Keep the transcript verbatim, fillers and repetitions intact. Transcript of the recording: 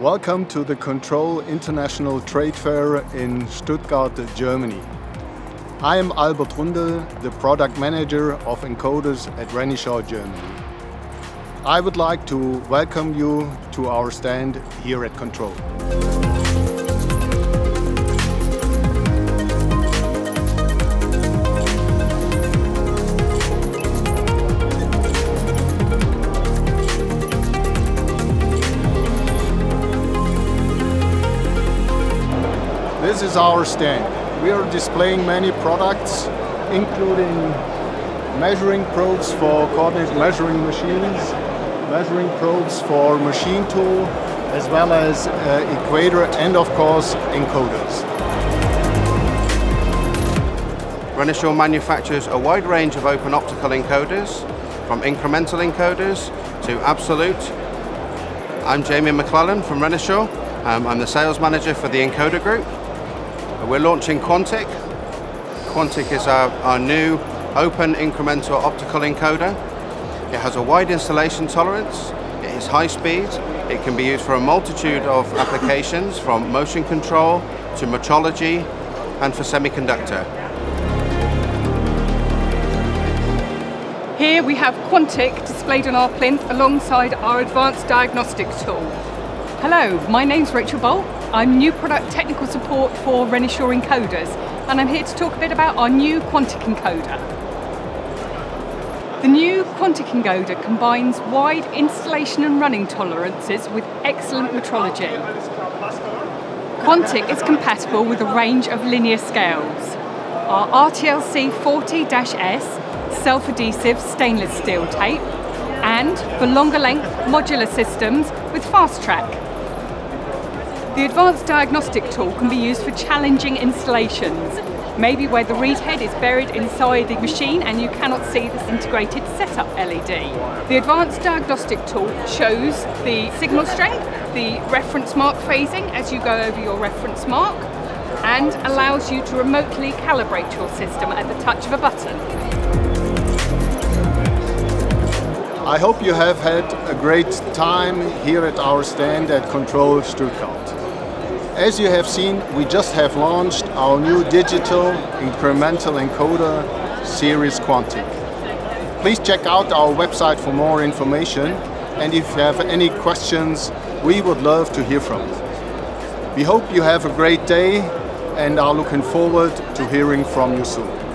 Welcome to the Control International Trade Fair in Stuttgart, Germany. I am Albert Rundel, the product manager of encoders at Renishaw Germany. I would like to welcome you to our stand here at Control. This is our stand. We are displaying many products, including measuring probes for coordinate measuring machines, measuring probes for machine tool, as well as uh, equator and, of course, encoders. Renishaw manufactures a wide range of open optical encoders, from incremental encoders to absolute. I'm Jamie McClellan from Renishaw. Um, I'm the sales manager for the encoder group. We're launching QUANTiC. QUANTiC is our, our new open incremental optical encoder. It has a wide installation tolerance, it is high speed, it can be used for a multitude of applications from motion control to metrology and for semiconductor. Here we have QUANTiC displayed on our plinth alongside our advanced diagnostic tool. Hello, my name's Rachel Bolt. I'm new product technical support for Renishaw encoders, and I'm here to talk a bit about our new QUANTiC encoder. The new QUANTiC encoder combines wide installation and running tolerances with excellent metrology. QUANTiC is compatible with a range of linear scales. Our R T L C forty S self-adhesive stainless steel tape, and for longer length modular systems with fast track. The advanced diagnostic tool can be used for challenging installations, maybe where the read head is buried inside the machine and you cannot see this integrated setup L E D. The advanced diagnostic tool shows the signal strength, the reference mark phasing as you go over your reference mark, and allows you to remotely calibrate your system at the touch of a button. I hope you have had a great time here at our stand at Control Stuttgart. As you have seen, we just have launched our new digital incremental encoder series QUANTiC. Please check out our website for more information, and if you have any questions, we would love to hear from you. We hope you have a great day and are looking forward to hearing from you soon.